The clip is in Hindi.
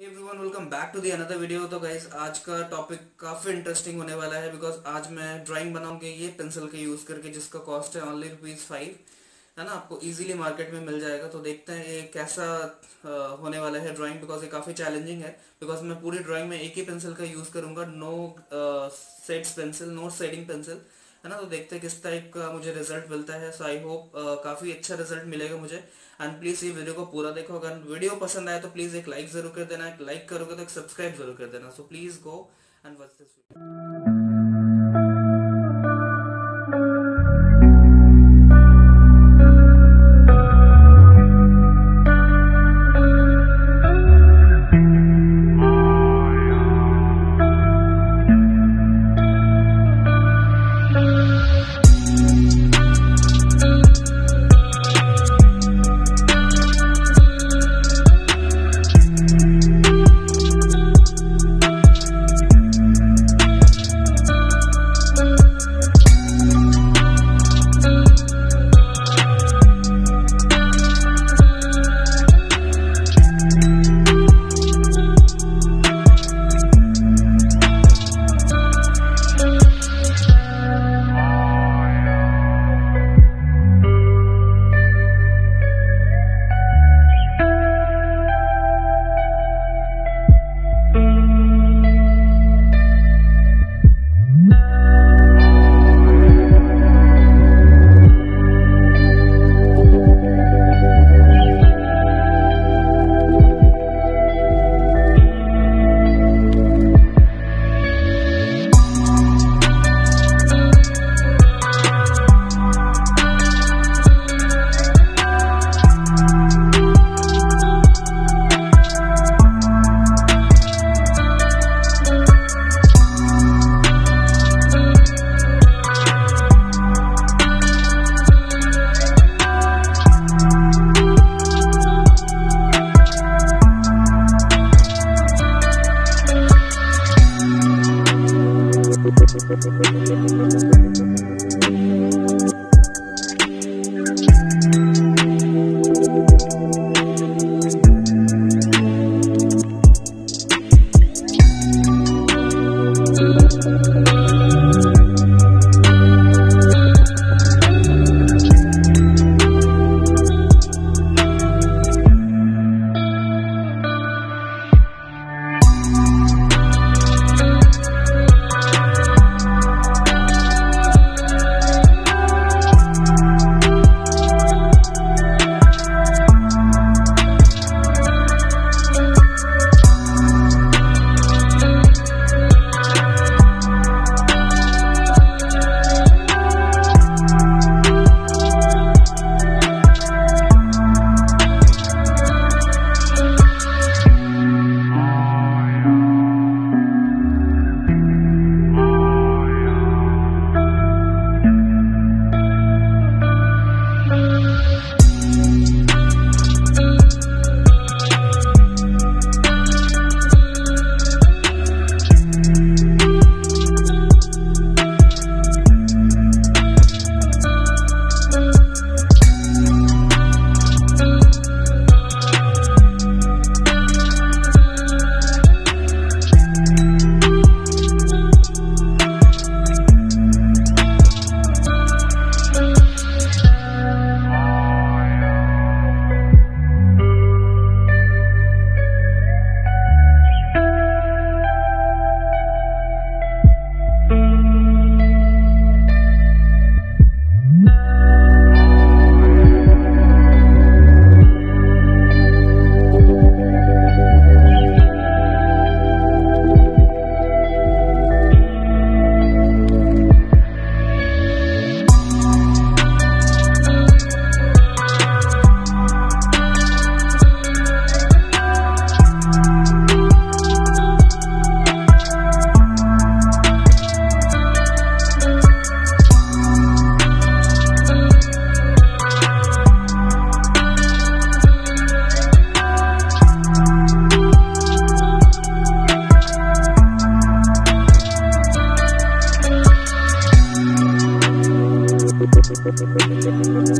Hey everyone, welcome back to the another video. तो गाइस, आज का टॉपिक काफ़ी इंटरेस्टिंग होने वाला है बिकॉज आज मैं ड्राइंग बनाऊंगी ये पेंसिल के यूज़ करके, जिसका कॉस्ट है ओनली ₹5 है ना। आपको इजीली मार्केट में मिल जाएगा। तो देखते हैं ये कैसा होने वाला है ड्राइंग, बिकॉज ये काफ़ी चैलेंजिंग है। बिकॉज मैं पूरी ड्राइंग में एक ही पेंसिल का यूज़ करूँगा, no sets pencil, no shading pencil है ना। तो देखते हैं किस टाइप का मुझे रिजल्ट मिलता है। सो आई होप काफ़ी अच्छा रिजल्ट मिलेगा मुझे। एंड प्लीज़ ये वीडियो को पूरा देखो। अगर वीडियो पसंद आए तो प्लीज़ एक लाइक ज़रूर कर देना। एक लाइक करोगे तो एक सब्सक्राइब ज़रूर कर देना। So please go and watch this video.